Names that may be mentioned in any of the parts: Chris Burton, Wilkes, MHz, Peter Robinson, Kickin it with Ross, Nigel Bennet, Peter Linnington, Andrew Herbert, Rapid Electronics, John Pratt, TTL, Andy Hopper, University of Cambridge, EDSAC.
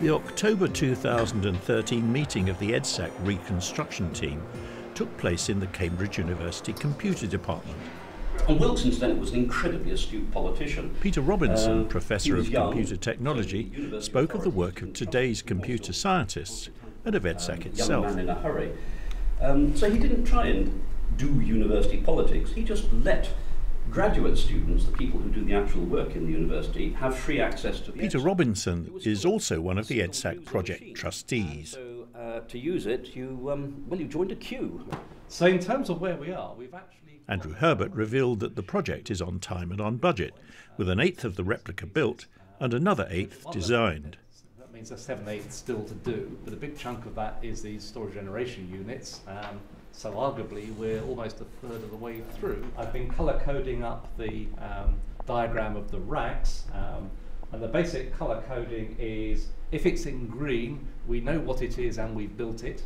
The October 2013 meeting of the EDSAC reconstruction team took place in the Cambridge University Computer Department. And Wilson's then was an incredibly astute politician. Peter Robinson, Professor of Computer Technology, spoke of the work of today's computer scientists and of EDSAC itself. Young man in a hurry. So he didn't try and do university politics, he just let graduate students, the people who do the actual work in the university, have free access to the Peter EDSAC. Robinson is also one of the EDSAC project trustees. So to use it, you joined a queue. So in terms of where we are, we've actually... Andrew Herbert revealed that the project is on time and on budget, with an eighth of the replica built and another eighth designed. That means there's 7/8 still to do, but a big chunk of that is these storage generation units. So arguably we're almost a third of the way through. I've been colour coding up the diagram of the racks, and the basic colour coding is if it's in green we know what it is and we've built it,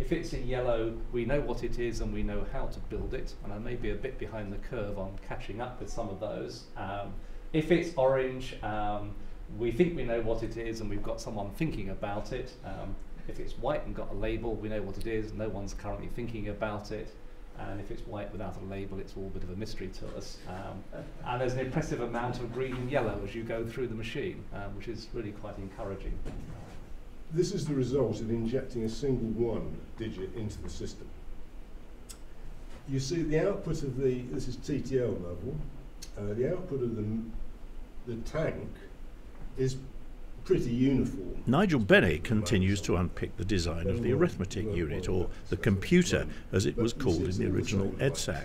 if it's in yellow we know what it is and we know how to build it, and I may be a bit behind the curve on catching up with some of those. If it's orange we think we know what it is and we've got someone thinking about it. If it's white and got a label, we know what it is, no one's currently thinking about it. And if it's white without a label, it's all a bit of a mystery to us. And there's an impressive amount of green and yellow as you go through the machine, which is really quite encouraging. This is the result of injecting a single one digit into the system. You see the output of the, this is TTL level, the output of the tank is pretty uniform. Nigel Bennet continues to unpick the design of the arithmetic unit, or the computer as it was called in the original EDSAC.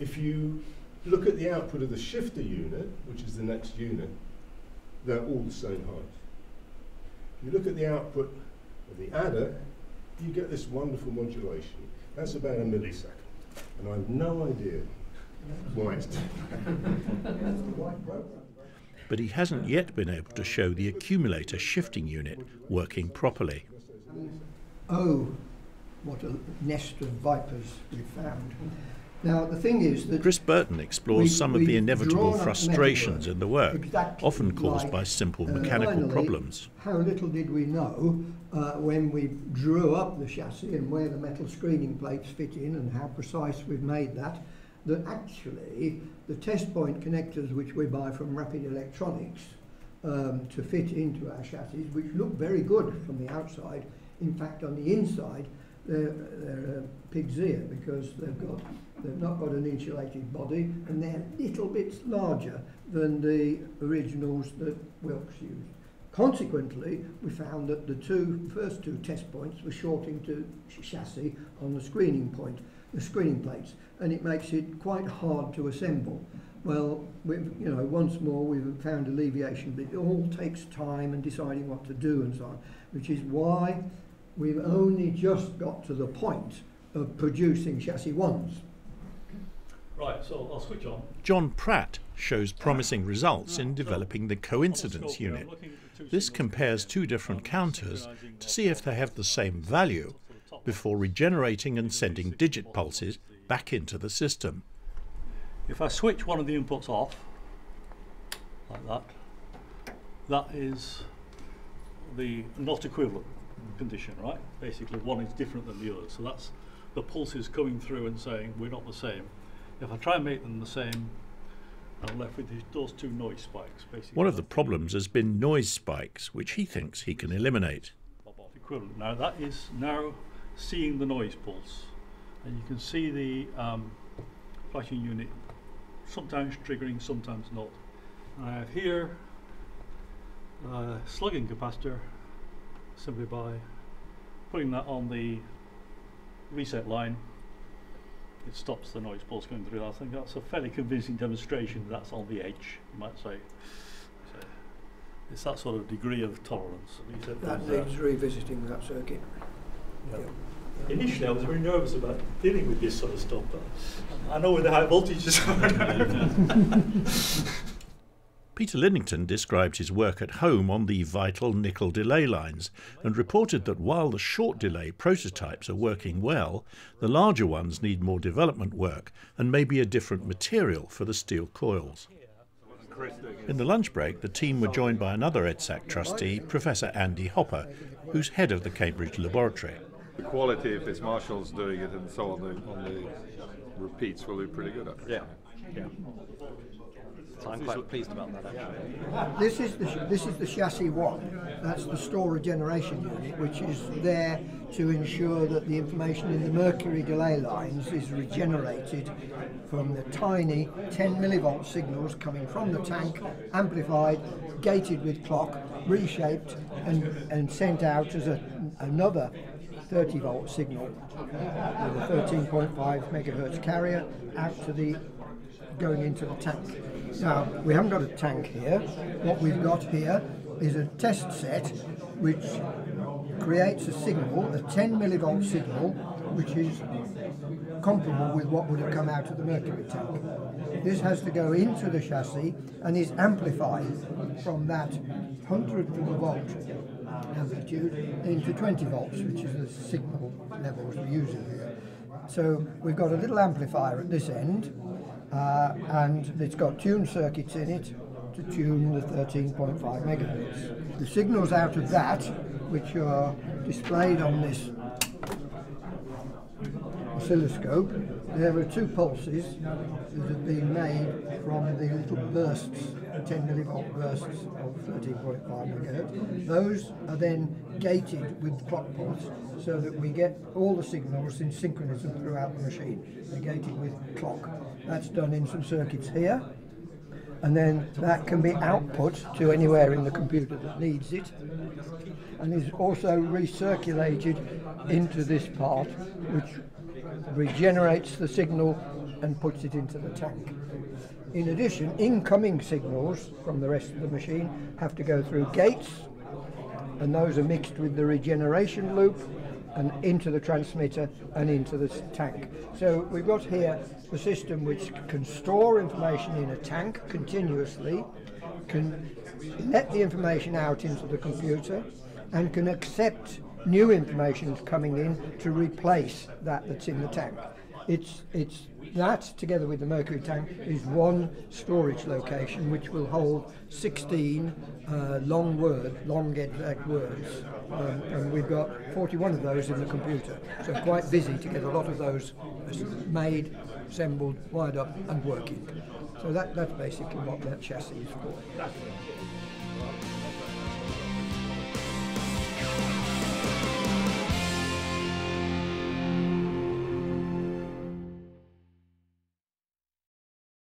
If you look at the output of the shifter unit, which is the next unit, they're all the same height. If you look at the output of the adder, you get this wonderful modulation. That's about a millisecond, and I have no idea why it's done. But he hasn't yet been able to show the accumulator shifting unit working properly. Oh, what a nest of vipers we've found. Now, the thing is that... Chris Burton explores some of the inevitable frustrations in the work, exactly often caused by simple mechanical problems. How little did we know when we drew up the chassis and where the metal screening plates fit in and how precise we've made that, that actually the test point connectors which we buy from Rapid Electronics to fit into our chassis, which look very good from the outside, in fact on the inside they're a pig's ear because they've not got an insulated body and they're little bits larger than the originals that Wilkes used. Consequently, we found that the first two test points were shorting to chassis on the screening point. The screening plates, and it makes it quite hard to assemble. Well, once more we've found alleviation, but it all takes time and deciding what to do and so on, which is why we've only just got to the point of producing chassis ones. Right, so I'll switch on. John Pratt shows promising results in developing the coincidence unit. This compares two different counters to see if they have the same value before regenerating and sending digit pulses back into the system. If I switch one of the inputs off, like that, that is the not equivalent condition, right? Basically one is different than the other, so that's the pulses coming through and saying we're not the same. If I try and make them the same, I'm left with those two noise spikes. Basically. One of the problems has been noise spikes, which he thinks he can eliminate. Now that is now seeing the noise pulse, and you can see the flashing unit sometimes triggering, sometimes not. And I have here a slugging capacitor simply by putting that on the reset line, it stops the noise pulse going through. I think that's a fairly convincing demonstration that's on the edge, you might say. It's that sort of degree of tolerance. That needs revisiting that circuit. Yeah. Yeah. Initially I was very nervous about dealing with this sort of stuff, but I know where the high voltages are. Peter Linnington described his work at home on the vital nickel delay lines and reported that while the short delay prototypes are working well, the larger ones need more development work and maybe a different material for the steel coils. In the lunch break, the team were joined by another EDSAC trustee, Professor Andy Hopper, who's head of the Cambridge laboratory. The quality, if it's Marshall's doing it and so on the repeats, will be pretty good, actually. Yeah. So I'm quite pleased about that, actually. This is the chassis one. That's the store regeneration unit, which is there to ensure that the information in the mercury delay lines is regenerated from the tiny 10 millivolt signals coming from the tank, amplified, gated with clock, reshaped and sent out as another 30 volt signal with a 13.5 megahertz carrier out to the going into the tank. Now, we haven't got a tank here. What we've got here is a test set which creates a signal, a 10 millivolt signal, which is comparable with what would have come out of the mercury tank. This has to go into the chassis and is amplified from that 100th of a volt amplitude into 20 volts, which is the signal levels we're using here. So we've got a little amplifier at this end, and it's got tuned circuits in it to tune the 13.5 megahertz. The signals out of that, which are displayed on this oscilloscope, there are two pulses that have been made from the little bursts, 10 millivolt bursts of 13.5 megahertz. Those are then gated with clock pulse so that we get all the signals in synchronism throughout the machine. They're gated with clock. That's done in some circuits here, and then that can be output to anywhere in the computer that needs it, and is also recirculated into this part, which regenerates the signal and puts it into the tank. In addition, incoming signals from the rest of the machine have to go through gates, and those are mixed with the regeneration loop and into the transmitter and into the tank. So we've got here the system which can store information in a tank continuously, can let the information out into the computer, and can accept new information coming in to replace that that's in the tank. It's that, together with the mercury tank, is one storage location which will hold 16 long exact words, and we've got 41 of those in the computer. So quite busy to get a lot of those made, assembled, wired up and working. So that's basically what that chassis is for.